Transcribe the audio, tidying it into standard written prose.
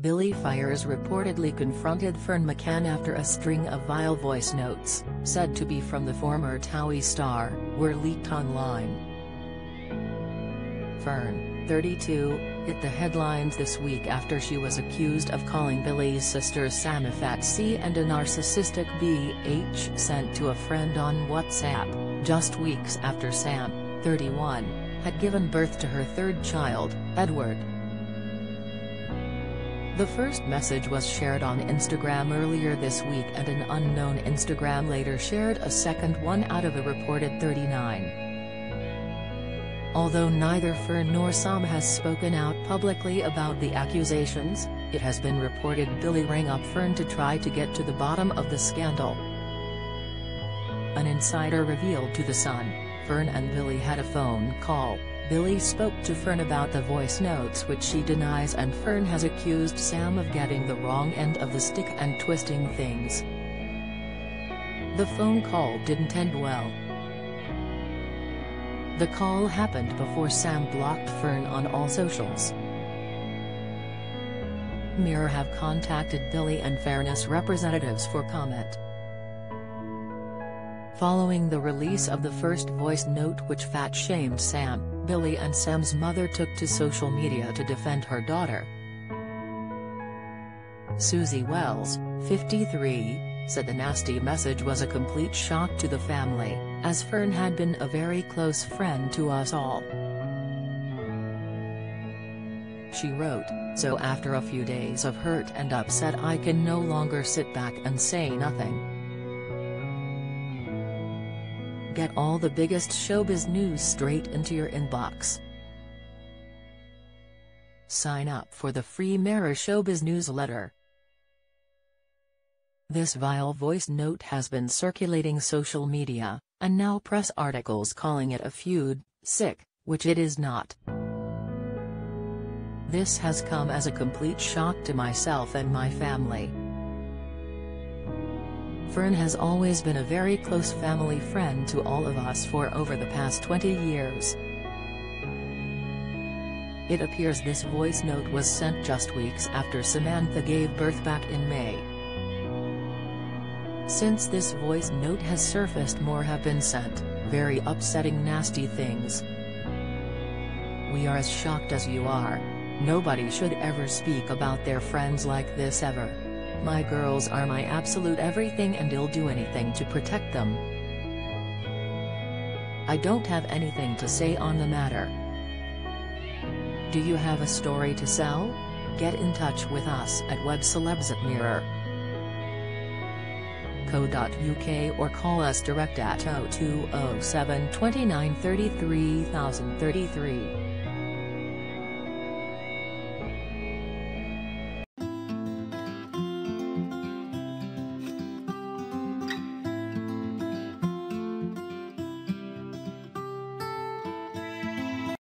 Billie Faiers reportedly confronted Ferne McCann after a string of vile voice notes, said to be from the former Towie star, were leaked online. Ferne, 32, hit the headlines this week after she was accused of calling Billie's sister Sam a fat C and a narcissistic BH sent to a friend on WhatsApp, just weeks after Sam, 31, had given birth to her third child, Edward. The first message was shared on Instagram earlier this week, and an unknown Instagram later shared a second one out of a reported 39. Although neither Ferne nor Sam has spoken out publicly about the accusations, it has been reported Billie rang up Ferne to try to get to the bottom of the scandal. An insider revealed to The Sun, Ferne and Billie had a phone call. Billie spoke to Ferne about the voice notes, which she denies, and Ferne has accused Sam of getting the wrong end of the stick and twisting things. The phone call didn't end well. The call happened before Sam blocked Ferne on all socials. Mirror have contacted Billie and fairness representatives for comment. Following the release of the first voice note which fat-shamed Sam, Billie and Sam's mother took to social media to defend her daughter. Susie Wells, 53, said the nasty message was a complete shock to the family, as Ferne had been a very close friend to us all. She wrote, "So after a few days of hurt and upset, I can no longer sit back and say nothing. Get all the biggest showbiz news straight into your inbox. Sign up for the free Mirror Showbiz newsletter." This vile voice note has been circulating social media, and now press articles calling it a feud, sick, which it is not. "This has come as a complete shock to myself and my family. Ferne has always been a very close family friend to all of us for over the past 20 years. It appears this voice note was sent just weeks after Samantha gave birth back in May. Since this voice note has surfaced, more have been sent, very upsetting, nasty things. We are as shocked as you are. Nobody should ever speak about their friends like this ever. My girls are my absolute everything, and I'll do anything to protect them. I don't have anything to say on the matter. Do you have a story to sell? Get in touch with us at webcelebs@mirror.co.uk or call us direct at 0207 29 33 033.